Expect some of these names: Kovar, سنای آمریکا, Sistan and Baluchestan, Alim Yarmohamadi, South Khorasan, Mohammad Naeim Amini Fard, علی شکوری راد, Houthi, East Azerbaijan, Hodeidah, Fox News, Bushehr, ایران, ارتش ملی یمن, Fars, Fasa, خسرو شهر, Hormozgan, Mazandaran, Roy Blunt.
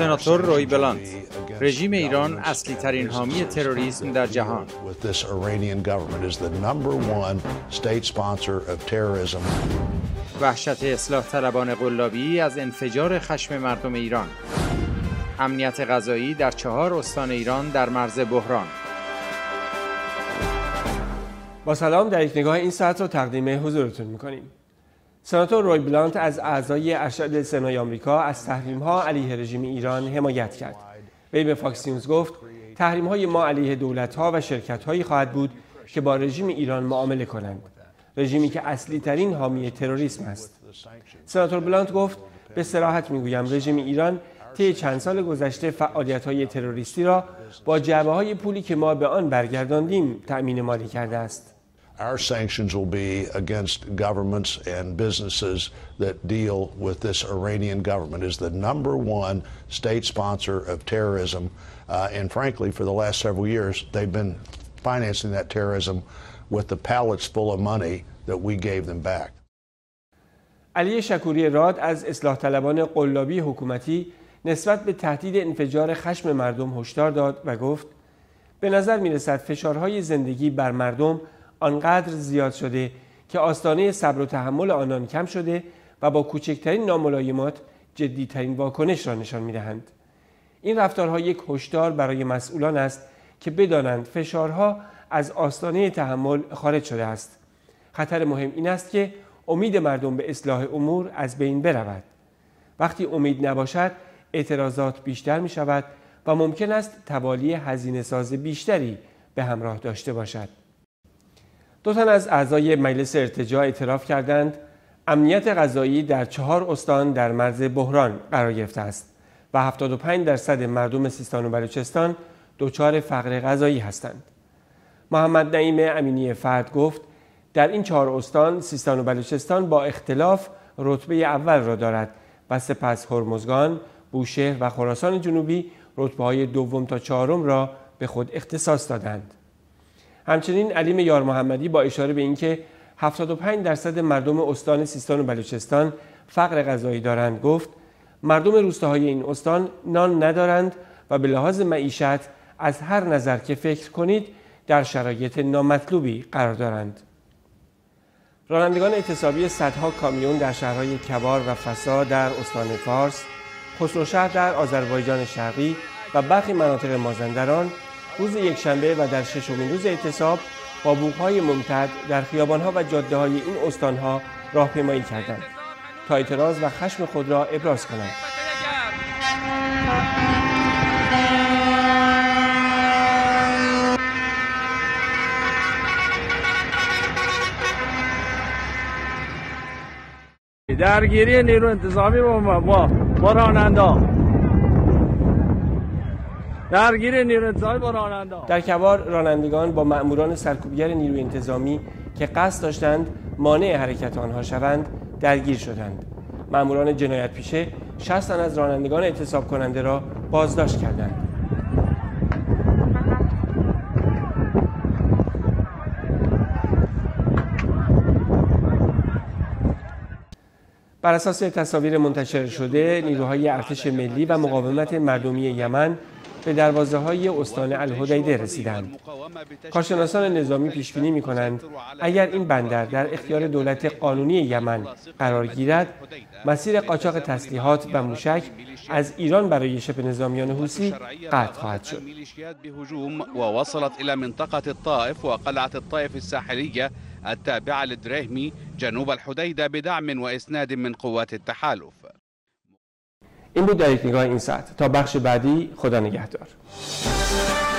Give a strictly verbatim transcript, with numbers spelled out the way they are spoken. سناتور روی بلانت: رژیم ایران اصلی ترین حامی تروریسم در جهان. وحشت اصلاح طلبان قلابی از انفجار خشم مردم ایران. امنیت غذایی در چهار استان ایران در مرز بحران. با سلام، در یک نگاه این ساعت رو تقدیم حضورتون می‌کنیم. سناتور روی بلانت از اعضای ارشد سنای آمریکا از تحریم‌ها علیه رژیم ایران حمایت کرد. وی به فاکس نیوز گفت: تحریم‌های ما علیه دولت‌ها و شرکت‌هایی خواهد بود که با رژیم ایران معامله کنند، رژیمی که اصلی ترین حامی تروریسم است. سناتور بلانت گفت: به صراحت می‌گویم رژیم ایران طی چند سال گذشته فعالیت‌های تروریستی را با جعبه‌های پولی که ما به آن برگرداندیم تأمین مالی کرده است. Our sanctions will be against governments and businesses that deal with this Iranian government is the number one state sponsor of terrorism uh, and frankly for the last several years they've been financing that terrorism with the pallets full of money that we gave them back. علی شکوری راد از اصلاح طلبان قلابی حکومتی نسبت به تهدید انفجار خشم مردم هشدار داد و گفت: به نظر می‌رسد فشارهای زندگی بر مردم آنقدر زیاد شده که آستانه صبر و تحمل آنان کم شده و با کوچکترین ناملایمات جدیترین واکنش را نشان می‌دهند. این رفتارها یک هشدار برای مسئولان است که بدانند فشارها از آستانه تحمل خارج شده است. خطر مهم این است که امید مردم به اصلاح امور از بین برود. وقتی امید نباشد، اعتراضات بیشتر می‌شود و ممکن است توالی هزینه‌ساز بیشتری به همراه داشته باشد. دو تن از اعضای مجلس ارتجاع اعتراف کردند امنیت غذایی در چهار استان در مرز بحران قرار گرفته است و هفتاد و پنج درصد مردم سیستان و بلوچستان دچار فقر غذایی هستند. محمد نعیم امینی فرد گفت: در این چهار استان سیستان و بلوچستان با اختلاف رتبه اول را دارد و سپس هرمزگان، بوشهر و خراسان جنوبی رتبه‌های دوم تا چهارم را به خود اختصاص دادند. همچنین علیم یارمحمدی با اشاره به اینکه هفتاد و پنج درصد مردم استان سیستان و بلوچستان فقر غذایی دارند گفت: مردم روستاهای این استان نان ندارند و به لحاظ معیشت از هر نظر که فکر کنید در شرایط نامطلوبی قرار دارند. رانندگان اعتصابی صدها کامیون در شهرهای کوار و فسا در استان فارس، خسروشهر در آذربایجان شرقی و برخی مناطق مازندران روز یکشنبه و در ششمین روز اعتصاب با بوق‌های ممتد در خیابان‌ها و جاده‌های این استان‌ها راهپیمایی کردند تا اعتراض و خشم خود را ابراز کنند. درگیری نیرو انتظامی با با, با راننده درگیر نیروی انتظامی با رانندگان در کوار رانندگان با مأموران سرکوبگر نیروی انتظامی که قصد داشتند مانع حرکت آنها شوند درگیر شدند. مأموران جنایت پیشه شصت تن از رانندگان اعتصاب کننده را بازداشت کردند. بر اساس تصاویر منتشر شده نیروهای ارتش ملی و مقاومت مردمی یمن به دروازه های استان الحدیده رسیدند. کارشناسان نظامی پیشبینی می کنند اگر این بندر در اختیار دولت قانونی یمن قرار گیرد، مسیر قاچاق تسلیحات و موشک از ایران برای شبه نظامیان حوثی قطع خواهد شد. این بود در یک نگاه این ساعت. تا بخش بعدی، خدا نگهدار.